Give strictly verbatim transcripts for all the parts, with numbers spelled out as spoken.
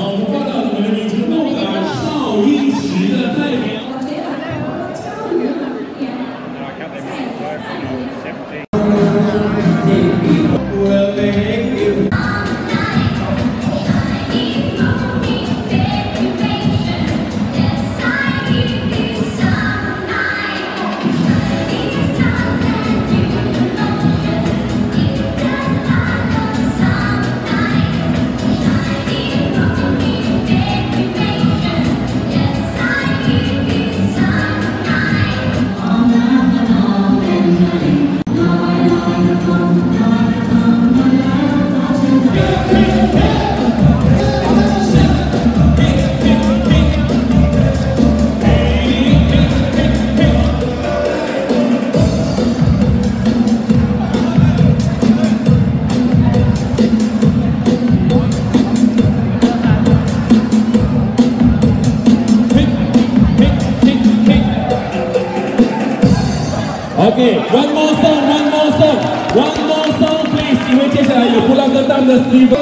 好，我们看到你们的名字梦想邵一池的代表。 Okay, one more song, one more song, one more song, please. 因为接下来有布拉格蛋的 Steve。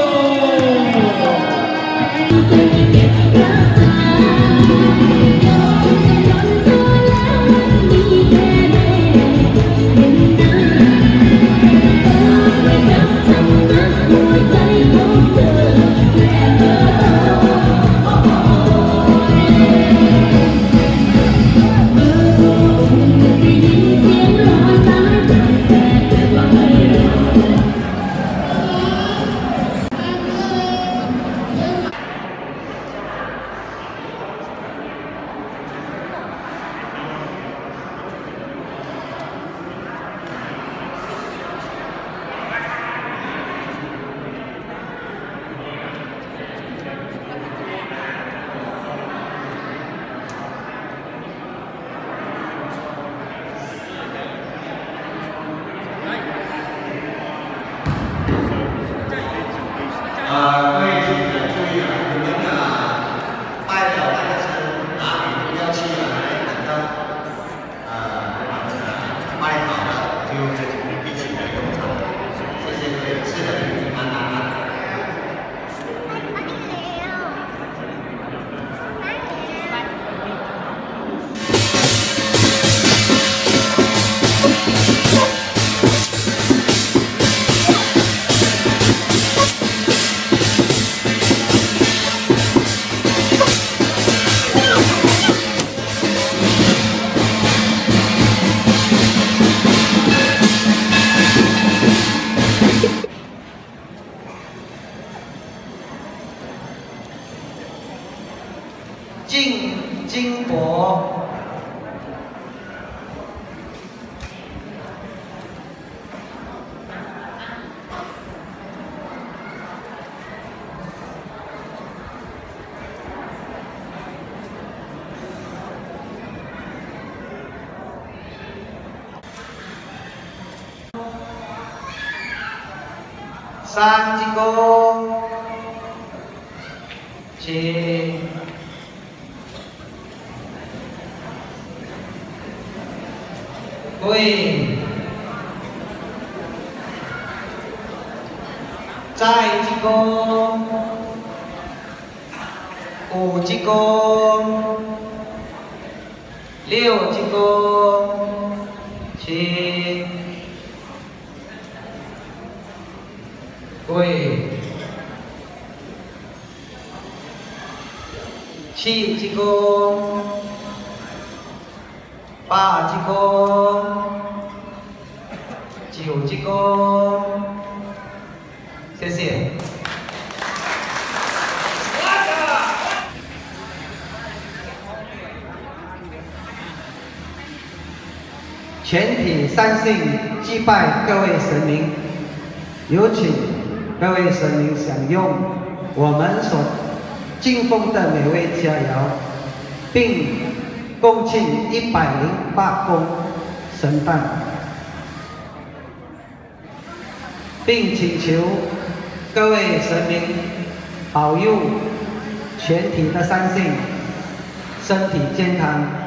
金箔。 三鞠躬，请。 对，再鞠躬，五鞠躬，六鞠躬，七，对，七鞠躬。 八鞠躬，九鞠躬，谢谢。全体善信祭拜各位神明，有请各位神明享用我们所敬奉的美味佳肴，并。 共庆一百零八公神诞，并请求各位神明保佑全体的善信身体健康。